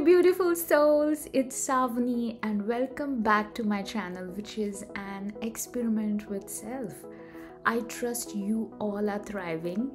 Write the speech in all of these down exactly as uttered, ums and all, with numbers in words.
you beautiful souls, it's Savni and welcome back to my channel, which is an experiment with self. I trust you all are thriving.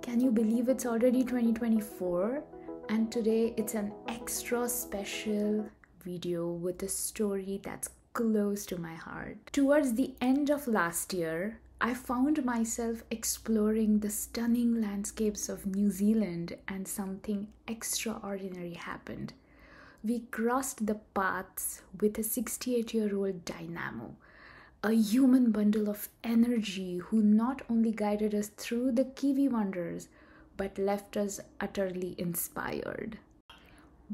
Can you believe it's already twenty twenty-four? And today it's an extra special video with a story that's close to my heart. Towards the end of last year, I found myself exploring the stunning landscapes of New Zealand and something extraordinary happened. We crossed the paths with a sixty-eight-year-old dynamo, a human bundle of energy who not only guided us through the Kiwi wonders, but left us utterly inspired.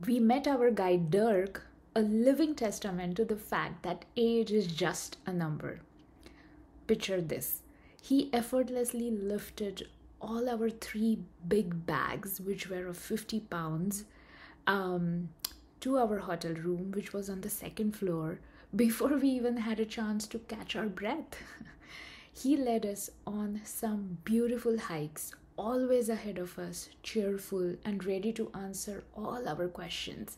We met our guide Dirk, a living testament to the fact that age is just a number. Picture this, he effortlessly lifted all our three big bags, which were of fifty pounds, um, to our hotel room, which was on the second floor, before we even had a chance to catch our breath. He led us on some beautiful hikes, always ahead of us, cheerful and ready to answer all our questions.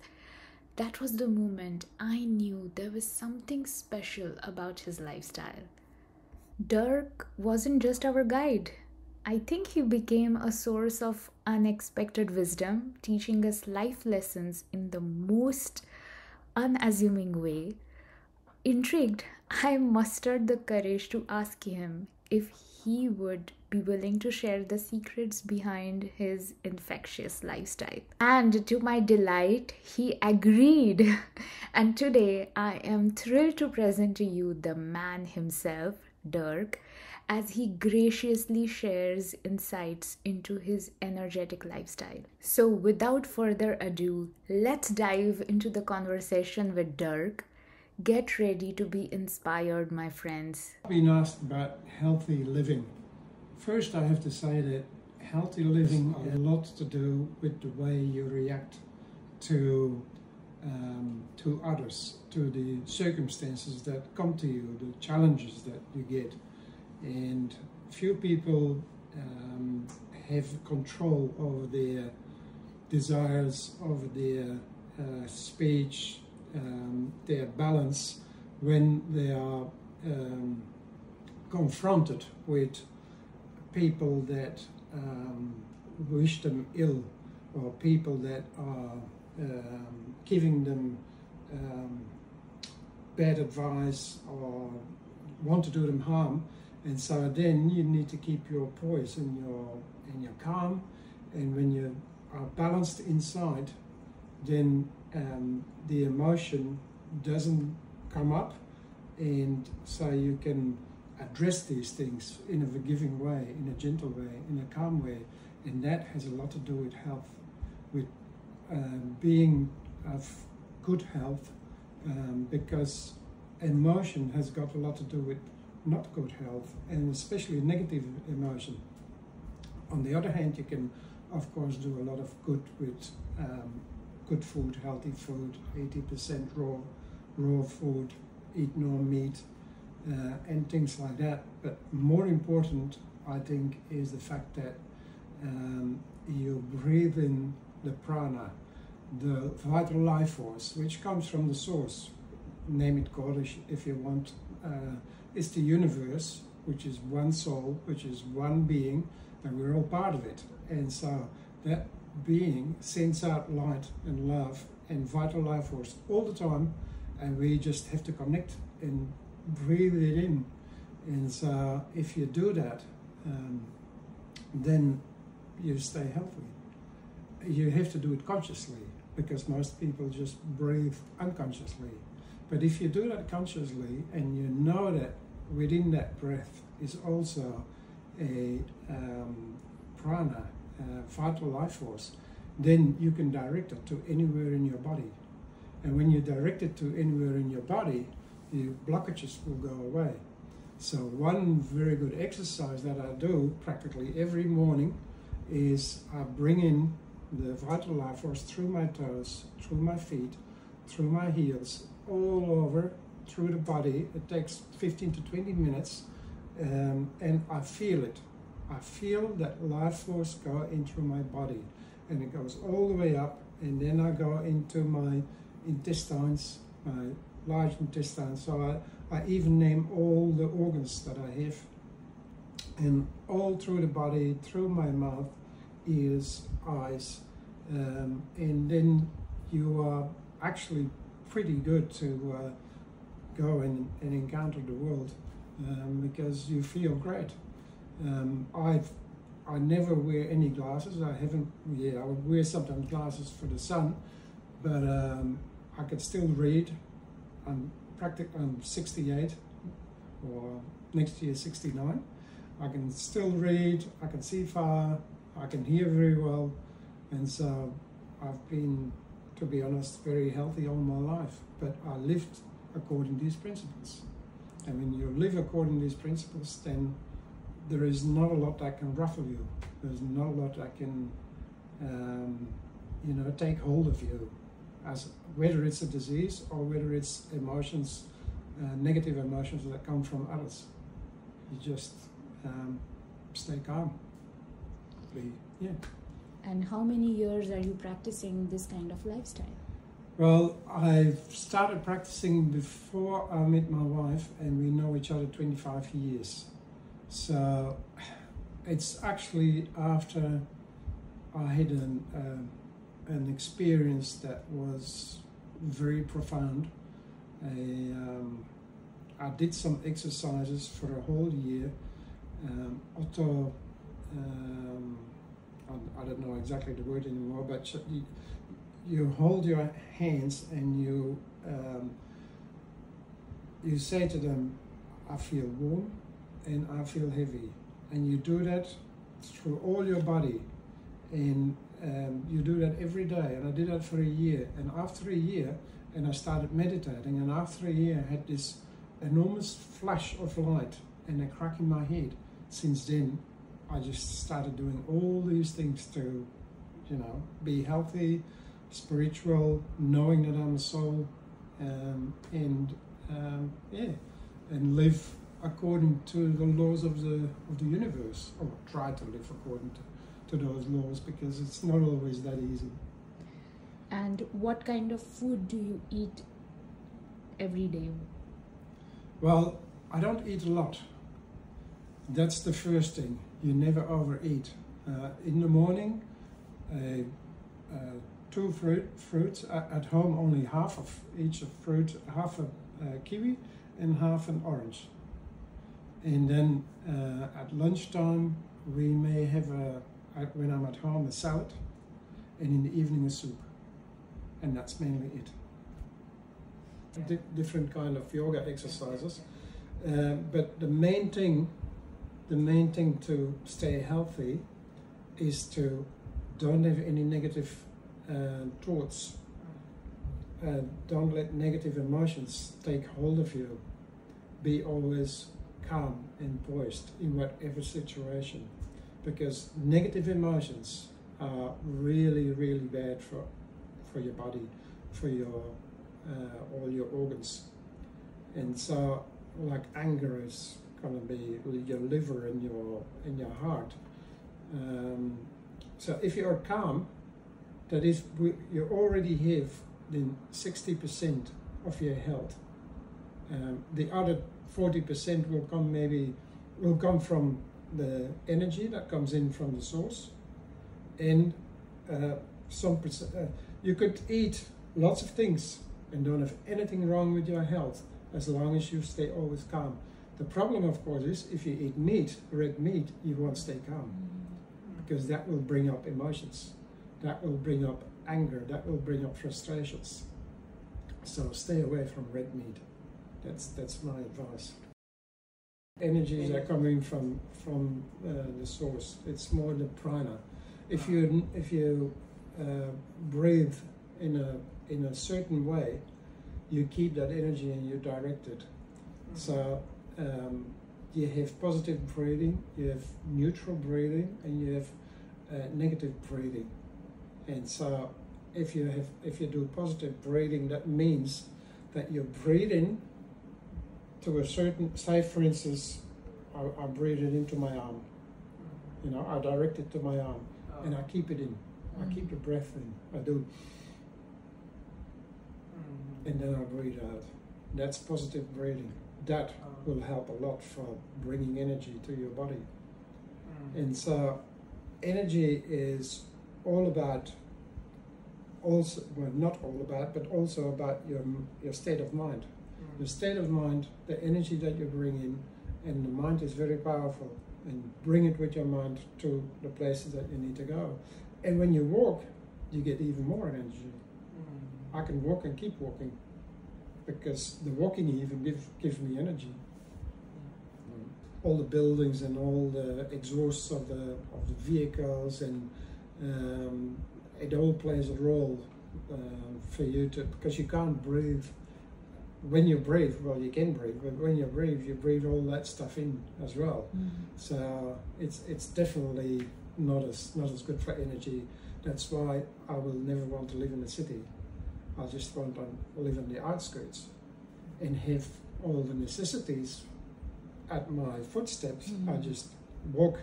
That was the moment I knew there was something special about his lifestyle. Dirk wasn't just our guide. I think he became a source of unexpected wisdom, teaching us life lessons in the most unassuming way. Intrigued, I mustered the courage to ask him if he would be willing to share the secrets behind his infectious lifestyle. And to my delight, he agreed. And today, I am thrilled to present to you the man himself, Dirk, as he graciously shares insights into his energetic lifestyle. So without further ado, let's dive into the conversation with Dirk. Get ready to be inspired, my friends. I've been asked about healthy living. First, I have to say that healthy living has a lot to do with the way you react to Um, to others, to the circumstances that come to you, the challenges that you get. And few people um, have control over their desires, over their uh, speech, um, their balance when they are um, confronted with people that um, wish them ill or people that are Um, giving them um, bad advice or want to do them harm. And so then you need to keep your poise and your and your calm, and when you are balanced inside, then um, the emotion doesn't come up, and so you can address these things in a forgiving way, in a gentle way, in a calm way. And that has a lot to do with health, with Uh, being of good health, um, because emotion has got a lot to do with not good health, and especially negative emotion. On the other hand, you can of course do a lot of good with um, good food, healthy food, eighty percent raw raw food, eat no meat, uh, and things like that. But more important, I think, is the fact that um, you breathe in the prana, the vital life force, which comes from the source. Name it God if you want. Uh, it's the universe, which is one soul, which is one being, and we're all part of it. And so that being sends out light and love and vital life force all the time, and we just have to connect and breathe it in. And so if you do that, um, then you stay healthy. You have to do it consciously, because most people just breathe unconsciously. But if you do that consciously, and you know that within that breath is also a um, prana, a vital life force, then you can direct it to anywhere in your body. And when you direct it to anywhere in your body, your blockages will go away. So one very good exercise that I do practically every morning is I bring in the vital life force through my toes, through my feet, through my heels, all over, through the body. It takes fifteen to twenty minutes, um, and I feel it. I feel that life force go in through my body, and it goes all the way up and then I go into my intestines, my large intestine. So I, I even name all the organs that I have, and all through the body, through my mouth, ears, eyes, um, and then you are actually pretty good to uh, go and, and encounter the world, um, because you feel great. Um, I've I never wear any glasses. I haven't. Yeah, I would wear sometimes glasses for the sun, but um, I could still read. I'm practically I'm sixty-eight, or next year sixty-nine. I can still read. I can see far. I can hear very well, and so I've been, to be honest, very healthy all my life. But I lived according to these principles. And when you live according to these principles, then there is not a lot that can ruffle you. There's not a lot that can, um, you know, take hold of you, as whether it's a disease or whether it's emotions, uh, negative emotions that come from others. You just um, stay calm. Yeah. And how many years are you practicing this kind of lifestyle? Well, I've started practicing before I met my wife, and we know each other twenty-five years. So it's actually after I had an, uh, an experience that was very profound. I, um, I did some exercises for a whole year. Um, auto Um, I don't know exactly the word anymore, but you, you hold your hands and you um, you say to them, I feel warm and I feel heavy, and you do that through all your body, and um, you do that every day. And I did that for a year, and after a year, and I started meditating, and after a year I had this enormous flash of light and a crack in my head. Since then I just started doing all these things to, you know, be healthy, spiritual, knowing that I'm a soul, um, and um, yeah, and live according to the laws of the of the universe, or try to live according to, to those laws, because it's not always that easy. And what kind of food do you eat every day? Well, I don't eat a lot. That's the first thing. You never overeat. Uh, in the morning, uh, uh, two fruit, fruits, uh, at home only half of each fruit, half a uh, kiwi and half an orange. And then uh, at lunchtime, we may have, a, when I'm at home, a salad, and in the evening a soup. And that's mainly it. Yeah. D different kind of yoga exercises. Uh, but the main thing The main thing to stay healthy is to don't have any negative uh, thoughts. Uh, don't let negative emotions take hold of you. Be always calm and poised in whatever situation, because negative emotions are really, really bad for for your body, for your uh, all your organs. And so, like anger is going to be your liver and your in your heart. Um, so if you are calm, that is, you already have then sixty percent of your health. Um, the other forty percent will come maybe will come from the energy that comes in from the source, and uh, some percent, uh, you could eat lots of things and don't have anything wrong with your health as long as you stay always calm. The problem, of course, is if you eat meat, red meat, you won't stay calm, because that will bring up emotions, that will bring up anger, that will bring up frustrations. So stay away from red meat. That's that's my advice. Energies are coming from from uh, the source. It's more the prana. If you if you uh, breathe in a in a certain way, you keep that energy and you direct it. So. Um, you have positive breathing, you have neutral breathing, and you have uh, negative breathing. And so, if you have, if you do positive breathing, that means that you're breathing to a certain. Say, for instance, I, I breathe it into my arm. You know, I direct it to my arm, and I keep it in. I keep the breath in. I do. Mm. And then I breathe out. That's positive breathing. That oh. will help a lot for bringing energy to your body. Mm. And so energy is all about, also, well, not all about, but also about your, your state of mind. Mm. Your state of mind, the energy that you bring in, and the mind is very powerful, and bring it with your mind to the places that you need to go. And when you walk, you get even more energy. Mm. I can walk and keep walking, because the walking even gives give me energy. Mm. All the buildings and all the exhausts of the, of the vehicles, and um, it all plays a role uh, for you to, because you can't breathe. When you breathe, well, you can breathe, but when you breathe, you breathe all that stuff in as well. Mm-hmm. So it's it's definitely not as not as good for energy. That's why I will never want to live in the city. I just want to live on the outskirts and have all the necessities at my footsteps. Mm-hmm. I just walk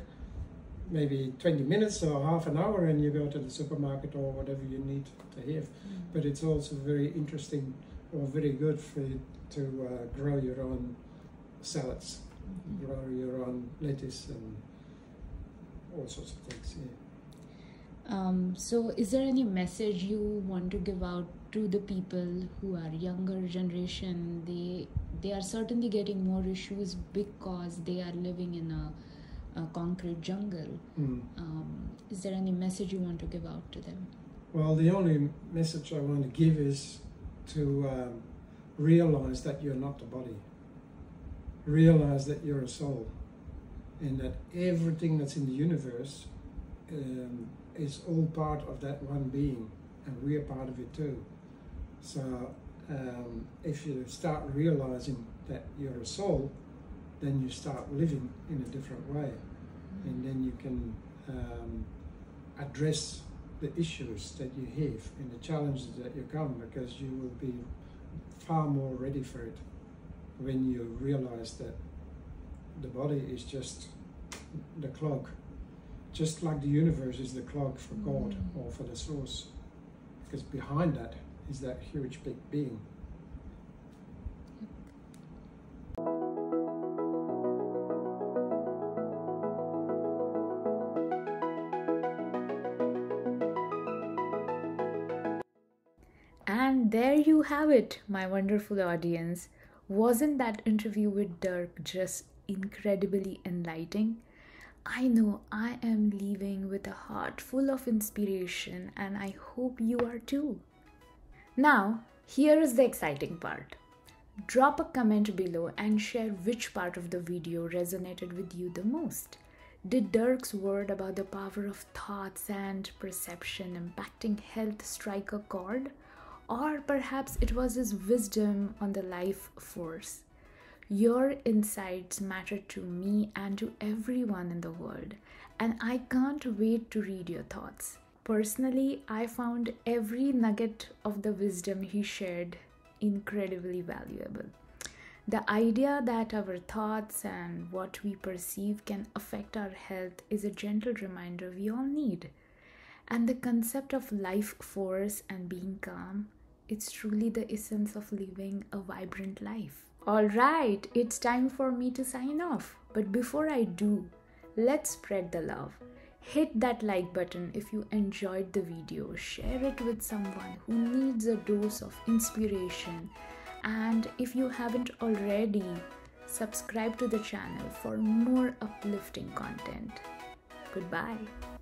maybe twenty minutes or half an hour and you go to the supermarket or whatever you need to have. Mm-hmm. But it's also very interesting or very good for you to uh, grow your own salads, mm-hmm. grow your own lettuce and all sorts of things. Yeah. Um, so is there any message you want to give out to the people who are younger generation? They, they are certainly getting more issues because they are living in a, a concrete jungle. Mm. Um, is there any message you want to give out to them? Well, the only message I want to give is to um, realize that you're not the body. Realize that you're a soul, and that everything that's in the universe um, is all part of that one being, and we are part of it too. So um, if you start realizing that you're a soul, then you start living in a different way, mm-hmm. and then you can um, address the issues that you have and the challenges that you come, because you will be far more ready for it when you realize that the body is just the clog, just like the universe is the clog for God mm-hmm. or for the source, because behind that is that huge big being. And there you have it, my wonderful audience. Wasn't that interview with Dirk just incredibly enlightening? I know I am leaving with a heart full of inspiration, and I hope you are too. Now, here is the exciting part. Drop a comment below and share which part of the video resonated with you the most. Did Dirk's word about the power of thoughts and perception impacting health strike a chord? Or perhaps it was his wisdom on the life force. Your insights matter to me and to everyone in the world, and I can't wait to read your thoughts. Personally, I found every nugget of the wisdom he shared incredibly valuable. The idea that our thoughts and what we perceive can affect our health is a gentle reminder we all need. And the concept of life force and being calm, it's truly the essence of living a vibrant life. All right, it's time for me to sign off. But before I do, let's spread the love. Hit that like button if you enjoyed the video. Share it with someone who needs a dose of inspiration. And if you haven't already, subscribe to the channel for more uplifting content. Goodbye.